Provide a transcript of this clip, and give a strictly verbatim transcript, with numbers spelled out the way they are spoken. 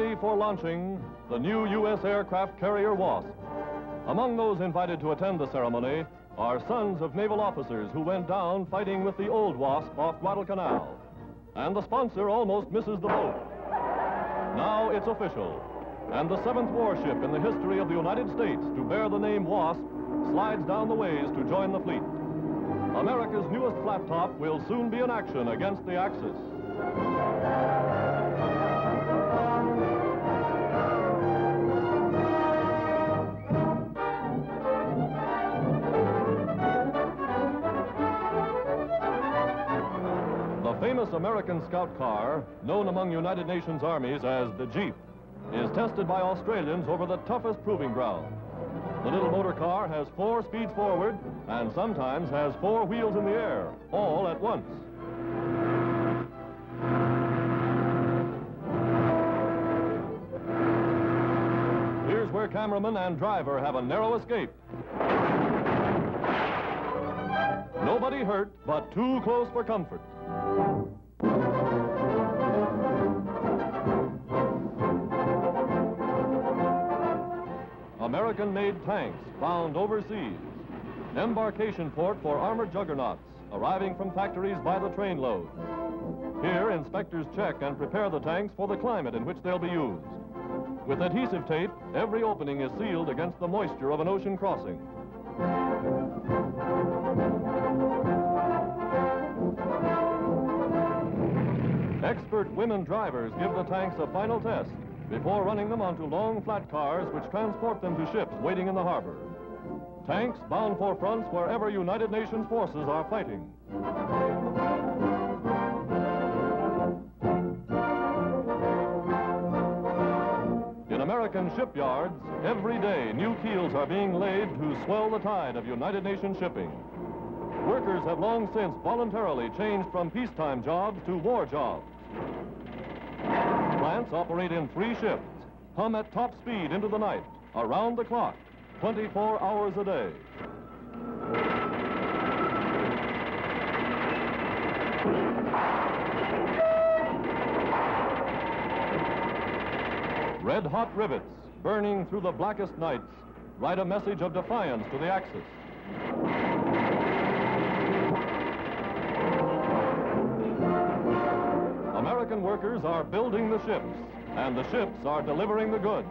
ready for launching the new U S aircraft carrier WASP. Among those invited to attend the ceremony are sons of naval officers who went down fighting with the old WASP off Guadalcanal. And the sponsor almost misses the boat. Now it's official. And the seventh warship in the history of the United States to bear the name WASP slides down the ways to join the fleet. America's newest flat top will soon be in action against the Axis. The famous American scout car, known among United Nations armies as the Jeep, is tested by Australians over the toughest proving ground. The little motor car has four speeds forward and sometimes has four wheels in the air, all at once. Here's where cameraman and driver have a narrow escape. Nobody hurt, but too close for comfort. American-made tanks found overseas. An embarkation port for armored juggernauts arriving from factories by the train load. Here, inspectors check and prepare the tanks for the climate in which they'll be used. With adhesive tape, every opening is sealed against the moisture of an ocean crossing. Expert women drivers give the tanks a final test before running them onto long flat cars which transport them to ships waiting in the harbor. Tanks bound for fronts wherever United Nations forces are fighting. In American shipyards, every day new keels are being laid to swell the tide of United Nations shipping. Workers have long since voluntarily changed from peacetime jobs to war jobs. Plants operate in three shifts, hum at top speed into the night, around the clock, twenty-four hours a day. Red-hot rivets, burning through the blackest nights, write a message of defiance to the Axis. Workers are building the ships, and the ships are delivering the goods.